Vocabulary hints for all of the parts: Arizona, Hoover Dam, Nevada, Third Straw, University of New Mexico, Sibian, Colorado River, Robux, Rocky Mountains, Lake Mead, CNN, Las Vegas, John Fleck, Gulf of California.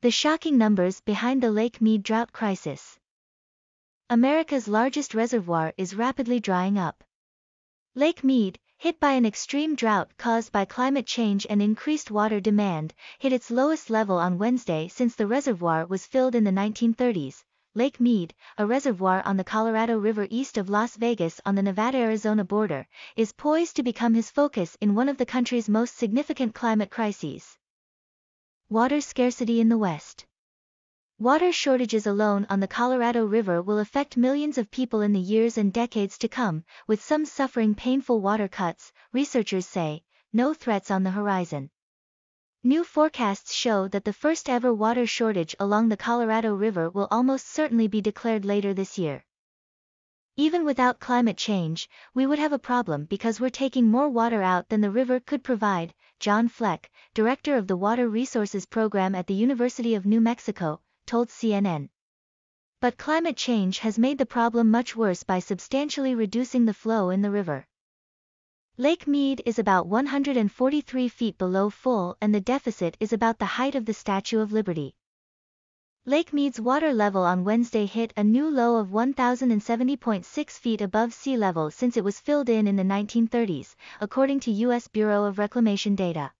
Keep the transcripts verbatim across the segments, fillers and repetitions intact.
The shocking numbers behind the Lake Mead drought crisis. America's largest reservoir is rapidly drying up. Lake Mead, hit by an extreme drought caused by climate change and increased water demand, hit its lowest level on Wednesday since the reservoir was filled in the nineteen thirties. Lake Mead, a reservoir on the Colorado River east of Las Vegas on the Nevada-Arizona border, is poised to become his focus in one of the country's most significant climate crises. Water scarcity in the West. Water shortages alone on the Colorado River will affect millions of people in the years and decades to come, with some suffering painful water cuts, researchers say. No threats on the horizon. New forecasts show that the first-ever water shortage along the Colorado River will almost certainly be declared later this year. Even without climate change, we would have a problem because we're taking more water out than the river could provide, John Fleck, director of the Water Resources Program at the University of New Mexico, told C N N. But climate change has made the problem much worse by substantially reducing the flow in the river. Lake Mead is about one hundred forty-three feet below full and the deficit is about the height of the Statue of Liberty. Lake Mead's water level on Wednesday hit a new low of one thousand seventy point six feet above sea level since it was filled in in the nineteen thirties, according to U S Bureau of Reclamation data.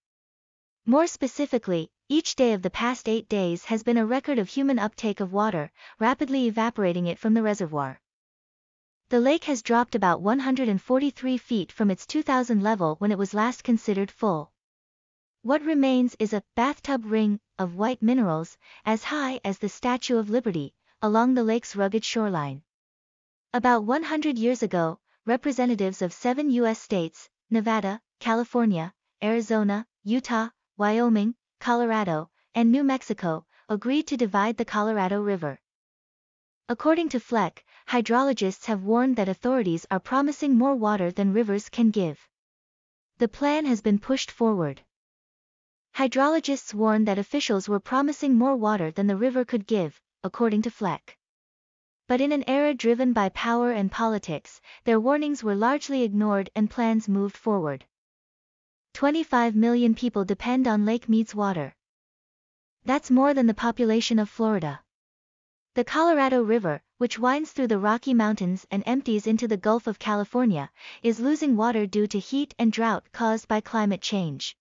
More specifically, each day of the past eight days has been a record of human uptake of water, rapidly evaporating it from the reservoir. The lake has dropped about one hundred forty-three feet from its two thousand level when it was last considered full. What remains is a bathtub ring of white minerals, as high as the Statue of Liberty, along the lake's rugged shoreline. About one hundred years ago, representatives of seven U S states, Nevada, California, Arizona, Utah, Wyoming, Colorado, and New Mexico, agreed to divide the Colorado River. According to Fleck, hydrologists have warned that authorities are promising more water than rivers can give. The plan has been pushed forward. Hydrologists warned that officials were promising more water than the river could give, according to Fleck. But in an era driven by power and politics, their warnings were largely ignored and plans moved forward. twenty-five million people depend on Lake Mead's water. That's more than the population of Florida. The Colorado River, which winds through the Rocky Mountains and empties into the Gulf of California, is losing water due to heat and drought caused by climate change.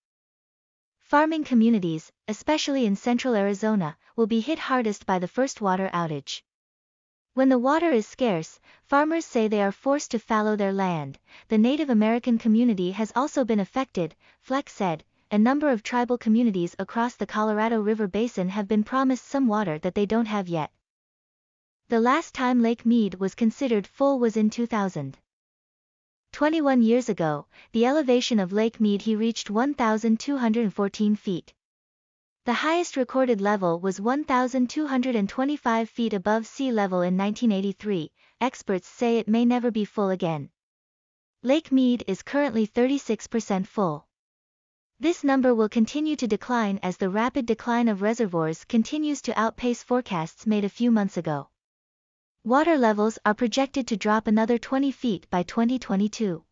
Farming communities, especially in central Arizona, will be hit hardest by the first water outage. When the water is scarce, farmers say they are forced to fallow their land. The Native American community has also been affected, Fleck said. A number of tribal communities across the Colorado River Basin have been promised some water that they don't have yet. The last time Lake Mead was considered full was in two thousand. twenty-one years ago, the elevation of Lake Mead he reached one thousand two hundred fourteen feet. The highest recorded level was one thousand two hundred twenty-five feet above sea level in nineteen eighty-three. Experts say it may never be full again. Lake Mead is currently thirty-six percent full. This number will continue to decline as the rapid decline of reservoirs continues to outpace forecasts made a few months ago. Water levels are projected to drop another twenty feet by twenty twenty-two.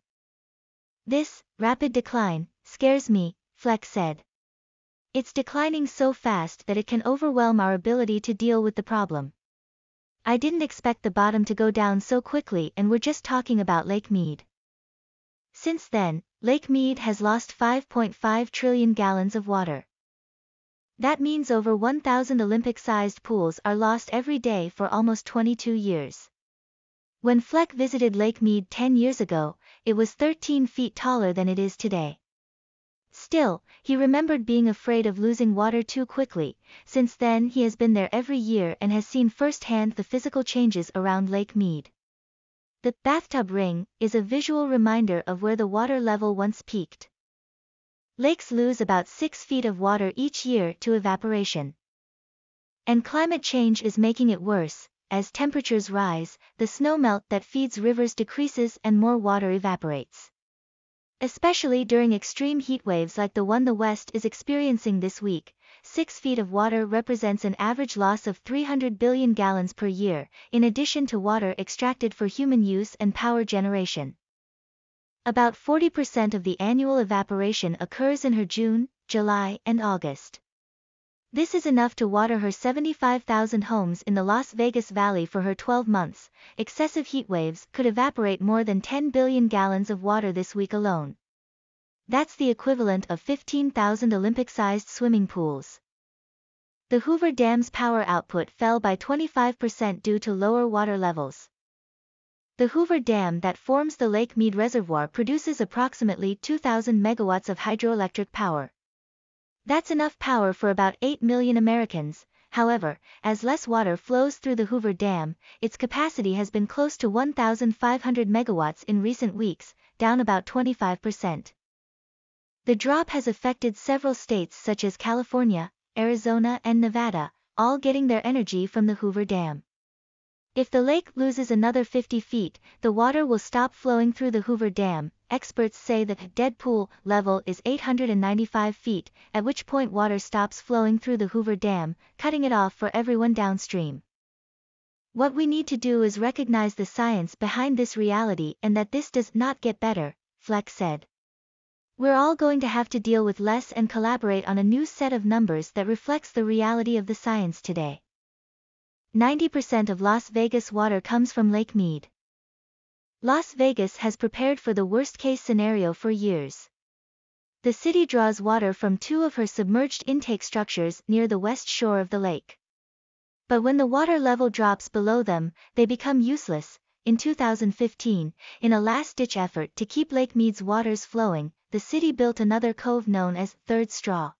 This rapid decline scares me, Fleck said. It's declining so fast that it can overwhelm our ability to deal with the problem. I didn't expect the bottom to go down so quickly, and we're just talking about Lake Mead. Since then, Lake Mead has lost five point five trillion gallons of water. That means over one thousand Olympic-sized pools are lost every day for almost twenty-two years. When Fleck visited Lake Mead ten years ago, it was thirteen feet taller than it is today. Still, he remembered being afraid of losing water too quickly. Since then he has been there every year and has seen firsthand the physical changes around Lake Mead. The bathtub ring is a visual reminder of where the water level once peaked. Lakes lose about six feet of water each year to evaporation. And climate change is making it worse. As temperatures rise, the snowmelt that feeds rivers decreases and more water evaporates. Especially during extreme heat waves like the one the West is experiencing this week, six feet of water represents an average loss of three hundred billion gallons per year, in addition to water extracted for human use and power generation. About forty percent of the annual evaporation occurs in June, July, and August. This is enough to water her seventy-five thousand homes in the Las Vegas Valley for her twelve months. Excessive heat waves could evaporate more than ten billion gallons of water this week alone. That's the equivalent of fifteen thousand Olympic-sized swimming pools. The Hoover Dam's power output fell by twenty-five percent due to lower water levels. The Hoover Dam that forms the Lake Mead Reservoir produces approximately two thousand megawatts of hydroelectric power. That's enough power for about eight million Americans. However, as less water flows through the Hoover Dam, its capacity has been close to one thousand five hundred megawatts in recent weeks, down about twenty-five percent. The drop has affected several states such as California, Arizona and Nevada, all getting their energy from the Hoover Dam. If the lake loses another fifty feet, the water will stop flowing through the Hoover Dam. Experts say the dead pool level is eight hundred ninety-five feet, at which point water stops flowing through the Hoover Dam, cutting it off for everyone downstream. What we need to do is recognize the science behind this reality and that this does not get better, Fleck said. We're all going to have to deal with less and collaborate on a new set of numbers that reflects the reality of the science today. ninety percent of Las Vegas water comes from Lake Mead. Las Vegas has prepared for the worst-case scenario for years. The city draws water from two of her submerged intake structures near the west shore of the lake. But when the water level drops below them, they become useless. In two thousand fifteen, in a last-ditch effort to keep Lake Mead's waters flowing, the city built another cove known as Third Straw.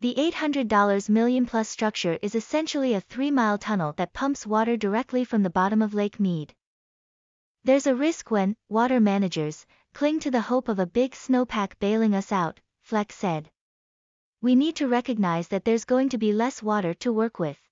The eight hundred million dollar-plus structure is essentially a three-mile tunnel that pumps water directly from the bottom of Lake Mead. There's a risk when water managers cling to the hope of a big snowpack bailing us out, Fleck said. We need to recognize that there's going to be less water to work with.